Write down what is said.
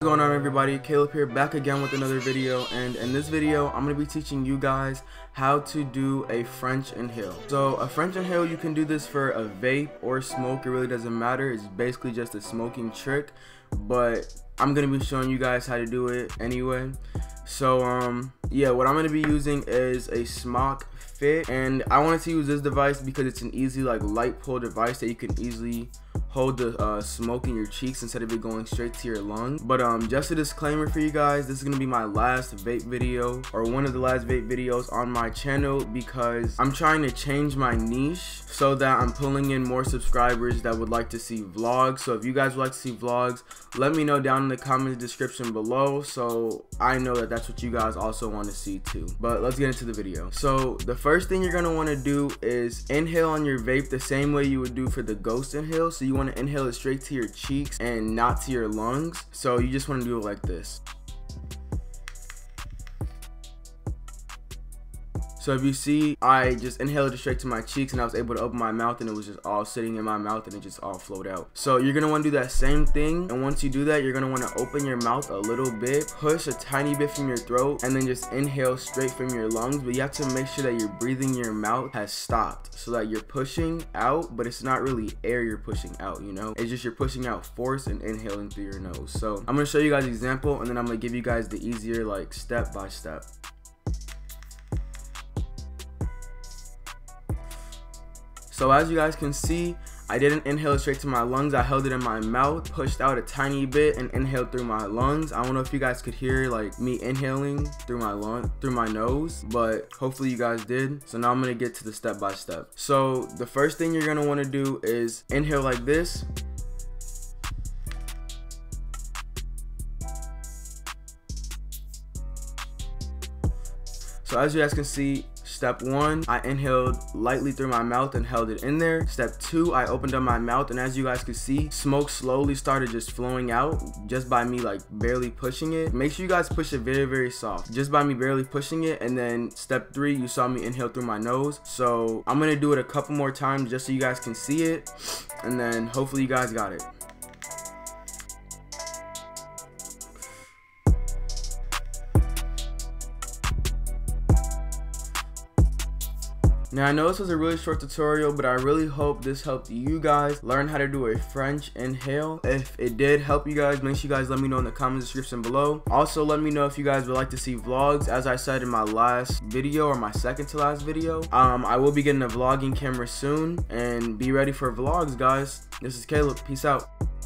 What's going on, everybody? Caleb here, back again with another video, and in this video I'm going to be teaching you guys how to do a French inhale. So a French inhale, you can do this for a vape or smoke, it really doesn't matter. It's basically just a smoking trick, but I'm going to be showing you guys how to do it anyway. So yeah, what I'm going to be using is a Smok Fit, and I wanted to use this device because it's an easy, like, light pull device that you can easily hold the smoke in your cheeks instead of it going straight to your lung. But just a disclaimer for you guys, this is gonna be my last vape video, or one of the last vape videos on my channel, because I'm trying to change my niche so that I'm pulling in more subscribers that would like to see vlogs. So if you guys would like to see vlogs, let me know down in the comments description below, so I know that that's what you guys also want to see too. But let's get into the video. So the first thing you're gonna want to do is inhale on your vape the same way you would do for the ghost inhale. So you want to inhale it straight to your cheeks and not to your lungs, so you just want to do it like this. So if you see, I just inhaled it straight to my cheeks and I was able to open my mouth and it was just all sitting in my mouth and it just all flowed out. So you're going to want to do that same thing, and once you do that, you're going to want to open your mouth a little bit, push a tiny bit from your throat, and then just inhale straight from your lungs. But you have to make sure that you're breathing, your mouth has stopped, so that you're pushing out, but it's not really air you're pushing out, you know, it's just you're pushing out force and inhaling through your nose. So I'm going to show you guys an example, and then I'm going to give you guys the easier, like, step by step. So as you guys can see, I didn't inhale straight to my lungs. I held it in my mouth, pushed out a tiny bit, and inhaled through my lungs. I don't know if you guys could hear, like, me inhaling through my nose, but hopefully you guys did. So now I'm gonna get to the step by step. So the first thing you're gonna wanna do is inhale like this. So as you guys can see, step one, I inhaled lightly through my mouth and held it in there. Step two, I opened up my mouth, and as you guys can see, smoke slowly started just flowing out just by me, like, barely pushing it. Make sure you guys push it very, very soft, just by me barely pushing it. And then step three, you saw me inhale through my nose. So I'm gonna do it a couple more times just so you guys can see it, and then hopefully you guys got it. Now, I know this was a really short tutorial, but I really hope this helped you guys learn how to do a French inhale. If it did help you guys, make sure you guys let me know in the comments description below. Also, let me know if you guys would like to see vlogs. As I said in my last video, or my second to last video, I will be getting a vlogging camera soon, and be ready for vlogs, guys. This is Caleb. Peace out.